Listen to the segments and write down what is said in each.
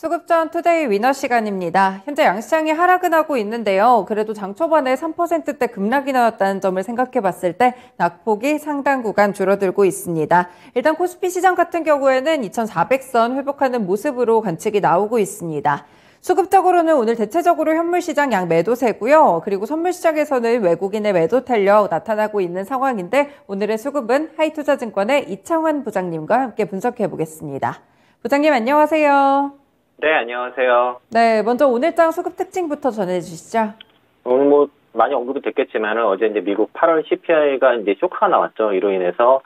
수급전 투데이 위너 시간입니다. 현재 양시장이 하락은 하고 있는데요. 그래도 장 초반에 3%대 급락이 나왔다는 점을 생각해 봤을 때 낙폭이 상당 구간 줄어들고 있습니다. 일단 코스피 시장 같은 경우에는 2400선 회복하는 모습으로 관측이 나오고 있습니다. 수급적으로는 오늘 대체적으로 현물시장 양 매도세고요. 그리고 선물시장에서는 외국인의 매도 탄력 나타나고 있는 상황인데 오늘의 수급은 하이투자증권의 이창환 부장님과 함께 분석해 보겠습니다. 부장님 안녕하세요. 네, 안녕하세요. 네, 먼저 오늘장 수급 특징부터 전해주시죠. 오늘 뭐 많이 언급이 됐겠지만 어제 이제 미국 8월 CPI가 이제 쇼크가 나왔죠. 이로 인해서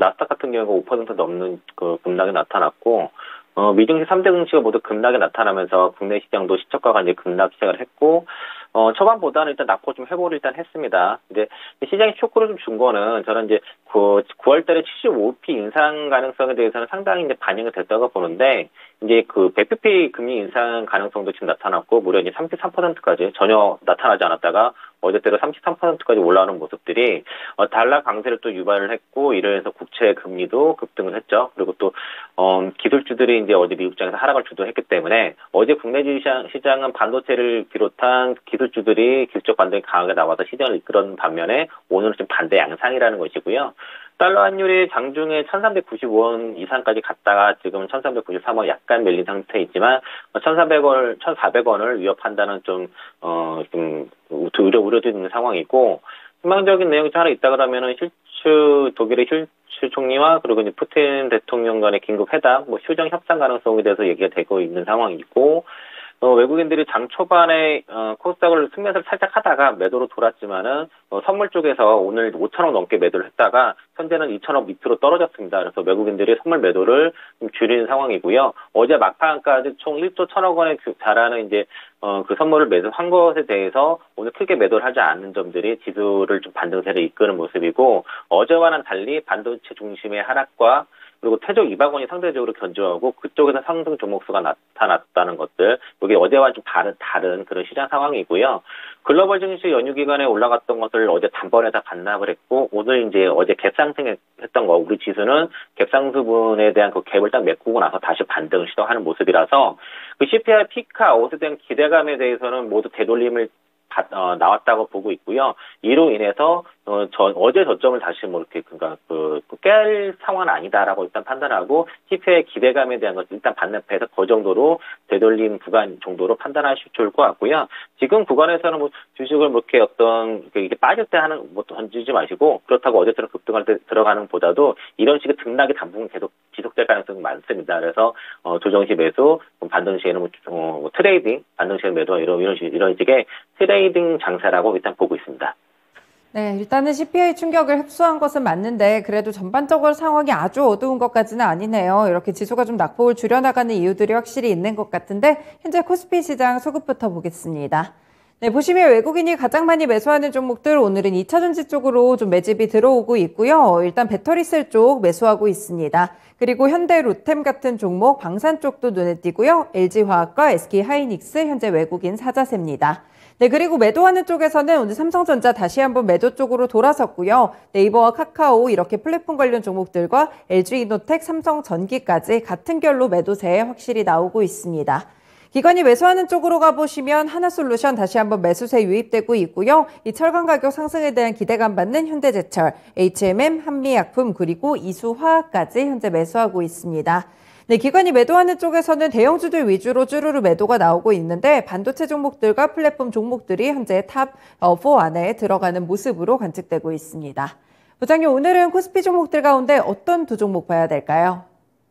나스닥 같은 경우가 5% 넘는 그 급락이 나타났고 미증시 3대 증시가 모두 급락이 나타나면서 국내 시장도 시초가가 이제 급락 시작을 했고 초반보다는 일단 낙폭 좀 회복을 일단 했습니다. 이제 시장이 쇼크를 좀 준 거는 저는 이제 9월달에 75p 인상 가능성에 대해서는 상당히 이제 반영이 됐다고 보는데 이제 그 100bp 금리 인상 가능성도 지금 나타났고 무려 이제 33%까지 전혀 나타나지 않았다가 어제대로 33%까지 올라오는 모습들이 달러 강세를 또 유발을 했고 이로 해서 국채 금리도 급등을 했죠. 그리고 또 기술주들이 이제 어제 미국장에서 하락을 주도했기 때문에 어제 국내 시장은 반도체를 비롯한 기술주들이 기술적 반등이 강하게 나와서 시장을 이끌었는 반면에 오늘은 좀 반대 양상이라는 것이고요. 달러 환율이 장중에 1,395원 이상까지 갔다가 지금 1,393원 약간 밀린 상태이지만 1,400원을 위협한다는 좀 우려도 있는 상황이고 희망적인 내용이 하나 있다 그러면은 독일의 슐츠 총리와 그리고 이제 푸틴 대통령 간의 긴급 회담, 뭐 휴정 협상 가능성에 대해서 얘기가 되고 있는 상황이고. 외국인들이 장 초반에 코스닥을 순매수를 살짝 하다가 매도로 돌았지만은 선물 쪽에서 오늘 5,000원 넘게 매도를 했다가 현재는 2,000원 밑으로 떨어졌습니다. 그래서 외국인들이 선물 매도를 좀 줄이는 상황이고요. 어제 막판까지 총 1조 1,000억 원에 달하는 이제 그 선물을 매도한 것에 대해서 오늘 크게 매도를 하지 않는 점들이 지수를 좀 반등세를 이끄는 모습이고 어제와는 달리 반도체 중심의 하락과 그리고 태조 2박 원이 상대적으로 견조하고 그쪽에서 상승 종목수가 나타났다는 것들 이게 어제와 좀 다른 그런 시장 상황이고요. 글로벌 증시 연휴 기간에 올라갔던 것을 어제 단번에 다 반납을 했고 오늘 이제 어제 갭상승했던 거 우리 지수는 갭상승분에 대한 그 갭을 딱 메꾸고 나서 다시 반등을 시도하는 모습이라서 그 CPI 피크아웃에 대한 기대감에 대해서는 모두 되돌림을 나왔다고 보고 있고요. 이로 인해서 어제 저점을 다시 뭐 이렇게 깰 상황은 아니다라고 일단 판단하고 CPI의 기대감에 대한 것을 일단 반납해서 그 정도로 되돌림 구간 정도로 판단하시면 좋을 것 같고요. 지금 구간에서는 뭐 주식을 뭐 이렇게 이게 빠질 때 하는 뭐 던지지 마시고 그렇다고 어제처럼 급등할 때 들어가는 것보다도 이런 식의 등락이 당분간 계속 지속될 가능성이 많습니다. 그래서 조정 시 매수, 반등 시에는 뭐 트레이딩, 반등 시에 매도 이런 식의 트레이딩 장세라고 일단 보고 있습니다. 네, 일단은 CPI 충격을 흡수한 것은 맞는데 그래도 전반적으로 상황이 아주 어두운 것까지는 아니네요. 이렇게 지수가 좀 낙폭을 줄여나가는 이유들이 확실히 있는 것 같은데 현재 코스피 시장 수급부터 보겠습니다. 네, 보시면 외국인이 가장 많이 매수하는 종목들 오늘은 2차전지 쪽으로 좀 매집이 들어오고 있고요. 일단 배터리셀 쪽 매수하고 있습니다. 그리고 현대 로템 같은 종목, 방산 쪽도 눈에 띄고요. LG화학과 SK하이닉스 현재 외국인 사자세입니다. 네, 그리고 매도하는 쪽에서는 오늘 삼성전자 다시 한번 매도 쪽으로 돌아섰고요. 네이버와 카카오 이렇게 플랫폼 관련 종목들과 LG이노텍, 삼성전기까지 같은 결로 매도세에 확실히 나오고 있습니다. 기관이 매수하는 쪽으로 가보시면 하나솔루션 다시 한번 매수세 유입되고 있고요. 이 철강 가격 상승에 대한 기대감 받는 현대제철, HMM, 한미약품 그리고 이수화학까지 현재 매수하고 있습니다. 네, 기관이 매도하는 쪽에서는 대형주들 위주로 쭈루루 매도가 나오고 있는데 반도체 종목들과 플랫폼 종목들이 현재 탑4 안에 들어가는 모습으로 관측되고 있습니다. 부장님, 오늘은 코스피 종목들 가운데 어떤 두 종목 봐야 될까요?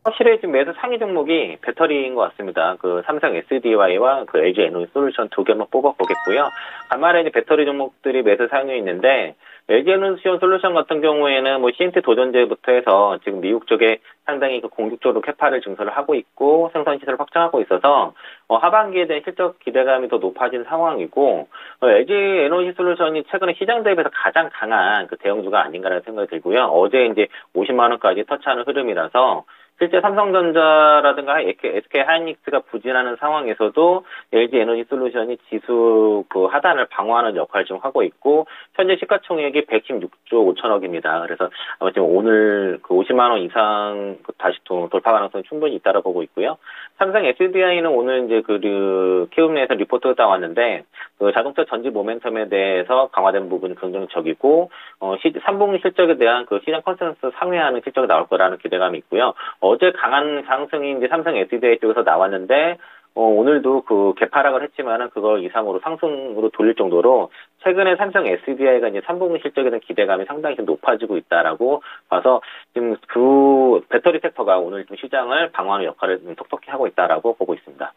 확실히 지금 매수 상위 종목이 배터리인 것 같습니다. 그 삼성 SDI와 그 LG에너지솔루션 두 개만 뽑아보겠고요. 간만에 이제 배터리 종목들이 매수 상위에 있는데 LG에너지솔루션 같은 경우에는 뭐 CNT 도전제부터 해서 지금 미국 쪽에 상당히 그 공격적으로 캐파를 증설을 하고 있고 생산 시설을 확장하고 있어서 하반기에 대한 실적 기대감이 더 높아진 상황이고 LG 에너지 솔루션이 최근에 시장 대비해서 가장 강한 그 대형주가 아닌가라는 생각이 들고요. 어제 이제 50만 원까지 터치하는 흐름이라서 실제 삼성전자라든가 SK하이닉스가 부진하는 상황에서도 LG에너지솔루션이 지수 그 하단을 방어하는 역할을 좀 하고 있고, 현재 시가총액이 116조 5천억입니다. 그래서 아마 지금 오늘 그 50만 원 이상 다시 돌파 가능성이 충분히 있다라고 보고 있고요. 삼성 SDI는 오늘 이제 그 키움에서 리포트가 나왔는데 그 자동차 전지 모멘텀에 대해서 강화된 부분이 긍정적이고 3분기 실적에 대한 그 시장 컨센서스 상회하는 실적이 나올 거라는 기대감이 있고요. 어제 강한 상승이 이제 삼성 SDI 쪽에서 나왔는데 오늘도 그 개파락을 했지만은 그걸 이상으로 상승으로 돌릴 정도로 최근에 삼성 SDI가 이제 3분기 실적에 대한 기대감이 상당히 좀 높아지고 있다라고 봐서 지금 그 배터리 섹터가 오늘 좀 시장을 방어하는 역할을 좀 톡톡히 하고 있다라고 보고 있습니다.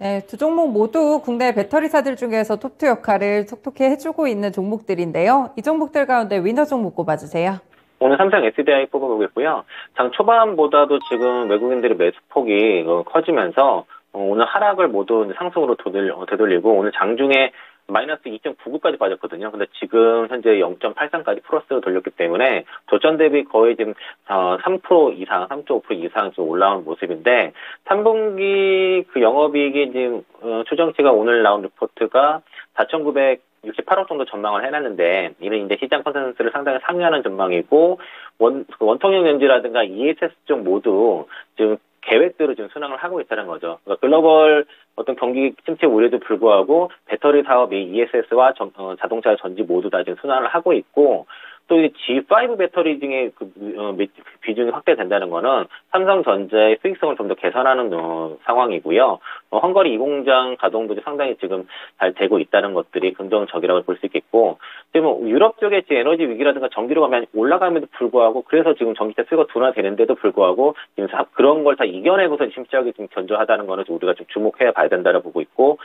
네, 두 종목 모두 국내 배터리사들 중에서 톱2 역할을 톡톡히 해주고 있는 종목들인데요. 이 종목들 가운데 위너 종목 꼽아주세요. 오늘 삼성 SDI 뽑아보겠고요. 장 초반보다도 지금 외국인들의 매수폭이 커지면서 오늘 하락을 모두 상승으로 되돌리고 오늘 장중에 마이너스 2.99까지 빠졌거든요. 근데 지금 현재 0.83까지 플러스로 돌렸기 때문에 조전 대비 거의 지금 3% 이상, 3.5% 이상 지금 올라온 모습인데 3분기 그 영업이익이 지금 추정치가 오늘 나온 리포트가 4,968억 정도 전망을 해놨는데 이는 이제 시장 컨센서스를 상당히 상회하는 전망이고 원통형 연지라든가 ESS 쪽 모두 지금 계획대로 지금 순항을 하고 있다는 거죠. 그러니까 글로벌 어떤 경기 침체 우려에도 불구하고 배터리 사업이 ESS와 자동차 전지 모두 다 지금 순항을 하고 있고 또 이제 G5 배터리 등의 그 비중이 확대된다는 거는 삼성전자의 수익성을 좀 더 개선하는 상황이고요. 헝가리 2공장 가동도 상당히 지금 잘 되고 있다는 것들이 긍정적이라고 볼 수 있겠고 지금 유럽 쪽의 에너지 위기라든가 전기료가 많이 올라감에도 불구하고 그래서 지금 전기세 수요가 둔화되는데도 불구하고 지금 그런 걸 다 이겨내고서 실적이 좀 견조하다는 거는 우리가 좀 주목해 봐야 된다고 보고 있고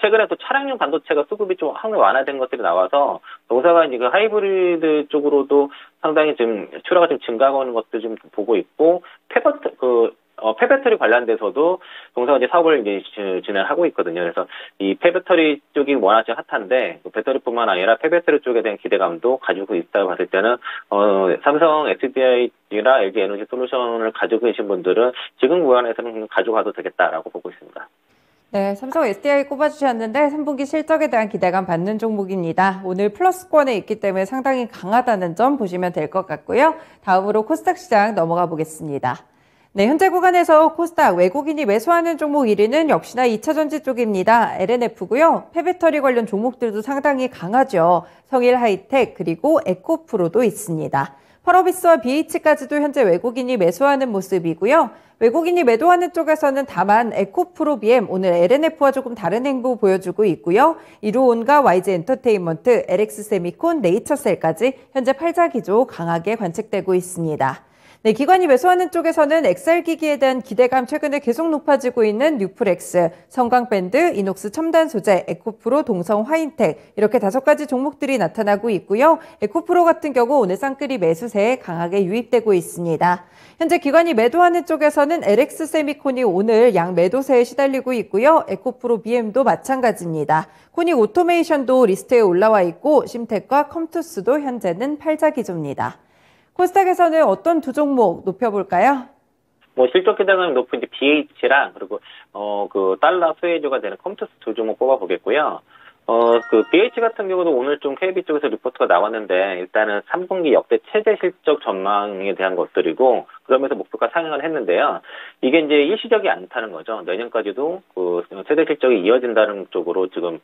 최근에 또 차량용 반도체가 수급이 좀 확 완화된 것들이 나와서 동사가 이제 그 하이브리드 쪽으로도 상당히 지금 출하가 좀 증가하고 있는 것도 좀 보고 있고 폐배터리 관련돼서도 동사가 이제 사업을 이제 진행하고 있거든요. 그래서 이 폐배터리 쪽이 워낙 좀 핫한데 배터리뿐만 아니라 폐배터리 쪽에 대한 기대감도 가지고 있다고 봤을 때는 삼성 SDI나 LG 에너지 솔루션을 가지고 계신 분들은 지금 구간에서는 가져가도 되겠다라고 보고 있습니다. 네, 삼성 SDI 꼽아주셨는데 3분기 실적에 대한 기대감 받는 종목입니다. 오늘 플러스권에 있기 때문에 상당히 강하다는 점 보시면 될 것 같고요. 다음으로 코스닥 시장 넘어가 보겠습니다. 네, 현재 구간에서 코스닥 외국인이 매수하는 종목 1위는 역시나 2차전지 쪽입니다. LNF고요. 폐배터리 관련 종목들도 상당히 강하죠. 성일하이텍 그리고 에코프로도 있습니다. 펄어비스와 BH까지도 현재 외국인이 매수하는 모습이고요. 외국인이 매도하는 쪽에서는 다만 에코프로BM 오늘 LNF와 조금 다른 행보 보여주고 있고요. 이루온과 YG엔터테인먼트, LX세미콘, 네이처셀까지 현재 팔자 기조 강하게 관측되고 있습니다. 네, 기관이 매수하는 쪽에서는 엑셀기기에 대한 기대감 최근에 계속 높아지고 있는 뉴프렉스, 성광밴드, 이녹스 첨단 소재, 에코프로, 동성화인텍 이렇게 5가지 종목들이 나타나고 있고요. 에코프로 같은 경우 오늘 쌍끌이 매수세에 강하게 유입되고 있습니다. 현재 기관이 매도하는 쪽에서는 LX세미콘이 오늘 양 매도세에 시달리고 있고요. 에코프로BM도 마찬가지입니다. 코닉 오토메이션도 리스트에 올라와 있고 심텍과 컴투스도 현재는 팔자 기조입니다. 코스닥에서는 어떤 두 종목 높여볼까요? 뭐 실적 기대감이 높은 이제 BH랑 그리고 그 달러 수혜주가 되는 컴투스 두 종목 뽑아보겠고요. 그 BH 같은 경우도 오늘 좀 KB 쪽에서 리포트가 나왔는데 일단은 3분기 역대 최대 실적 전망에 대한 것들이고 그러면서 목표가 상향을 했는데요. 이게 이제 일시적이 않다는 거죠. 내년까지도 그 최대 실적이 이어진다는 쪽으로 지금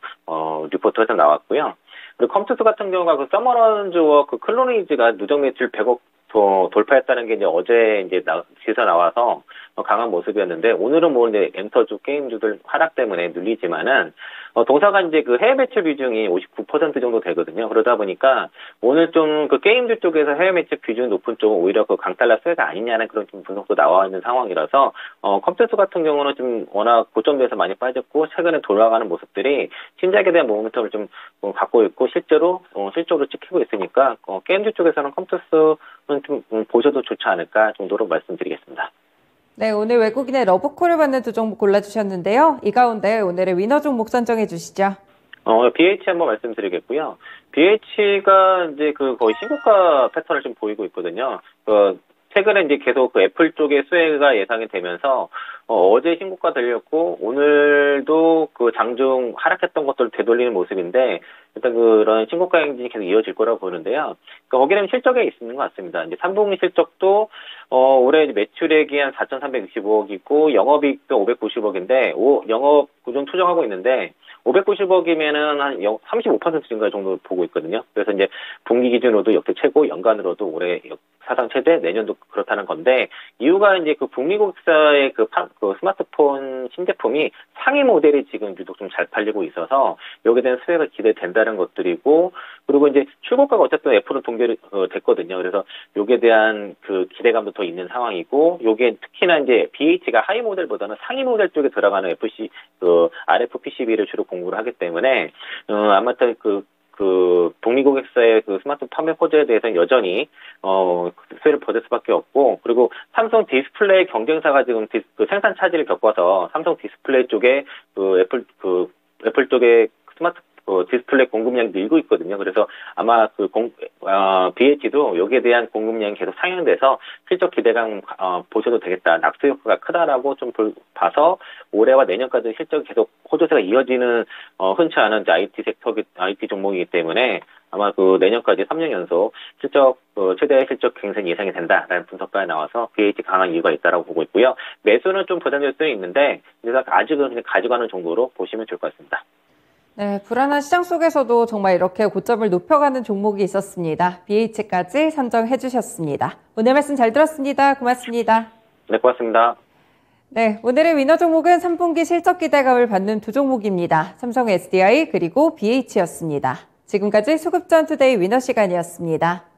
리포트가 좀 나왔고요. 그리고 컴투스 같은 경우가 그 서머런즈와 그 클로니즈가 누적 매출 100억 돌파했다는 게 이제 어제 이제 시세 나와서 강한 모습이었는데 오늘은 뭐 이제 엔터주 게임주들 하락 때문에 눌리지만은 동사가 이제 그 해외 매출 비중이 59% 정도 되거든요. 그러다 보니까 오늘 좀 그 게임주 쪽에서 해외 매출 비중이 높은 쪽은 오히려 그 강달러 수혜가 아니냐는 그런 좀 분석도 나와 있는 상황이라서 컴퓨터 같은 경우는 좀 워낙 고점에서 많이 빠졌고 최근에 돌아가는 모습들이 신작에 대한 모멘텀을 좀 갖고 있고 실제로 실적으로 찍히고 있으니까 게임주 쪽에서는 컴퓨터는 좀 보셔도 좋지 않을까 정도로 말씀드리겠습니다. 네, 오늘 외국인의 러브콜을 받는 두 종목 골라주셨는데요. 이 가운데 오늘의 위너 종목 선정해 주시죠. BH 한번 말씀드리겠고요. BH가 이제 그 거의 신고가 패턴을 좀 보이고 있거든요. 최근에 이제 계속 그 애플 쪽의 수혜가 예상이 되면서 어제 신고가 들렸고 오늘도 그 장중 하락했던 것들을 되돌리는 모습인데 일단 그런 신고가 행진이 계속 이어질 거라고 보는데요. 그러니까 거기는 실적에 있는 것 같습니다. 이제 3분기 실적도 올해 매출액이 한 4,365억이고 영업이익도 590억인데 영업 구종 투정하고 있는데 590억이면은 한 35% 증가 정도 보고 있거든요. 그래서 이제 분기 기준으로도 역대 최고, 연간으로도 올해 사상 최대, 내년도 그렇다는 건데 이유가 이제 그 북미 국사의 그 스마트폰 신제품이 상위 모델이 지금 유독 좀 잘 팔리고 있어서 여기에 대한 수혜가 기대된다는 것들이고 그리고 이제 출고가가 어쨌든 애플은 동결이 됐거든요. 그래서 여기에 대한 그 기대감도 더 있는 상황이고 여기에 특히나 이제 BH가 하위 모델보다는 상위 모델 쪽에 들어가는 FC 그 RFPCB를 주로 공부를 하기 때문에 아무튼 그 북미 고객사의 그 스마트폰 판매 호재에 대해서는 여전히 수혜를 받을 수밖에 없고 그리고 삼성 디스플레이 경쟁사가 지금 그 생산 차질을 겪어서 삼성 디스플레이 쪽에 애플 쪽에 스마트 디스플레이 공급량이 늘고 있거든요. 그래서 아마 BH도 여기에 대한 공급량이 계속 상향돼서 실적 기대감 보셔도 되겠다. 낙수 효과가 크다라고 좀 봐서 올해와 내년까지 실적이 계속 호조세가 이어지는 흔치 않은 IT 종목이기 때문에 아마 그 내년까지 3년 연속 최대 실적 갱생이 예상이 된다라는 분석까지 나와서 BH 강한 이유가 있다라고 보고 있고요. 매수는 좀 부담될 수 있는데 그래서 아직은 그냥 가져가는 정도로 보시면 좋을 것 같습니다. 네, 불안한 시장 속에서도 정말 이렇게 고점을 높여가는 종목이 있었습니다. BH까지 선정해 주셨습니다. 오늘 말씀 잘 들었습니다. 고맙습니다. 네, 고맙습니다. 네, 오늘의 위너 종목은 3분기 실적 기대감을 받는 두 종목입니다. 삼성 SDI 그리고 BH였습니다. 지금까지 수급전 투데이 위너 시간이었습니다.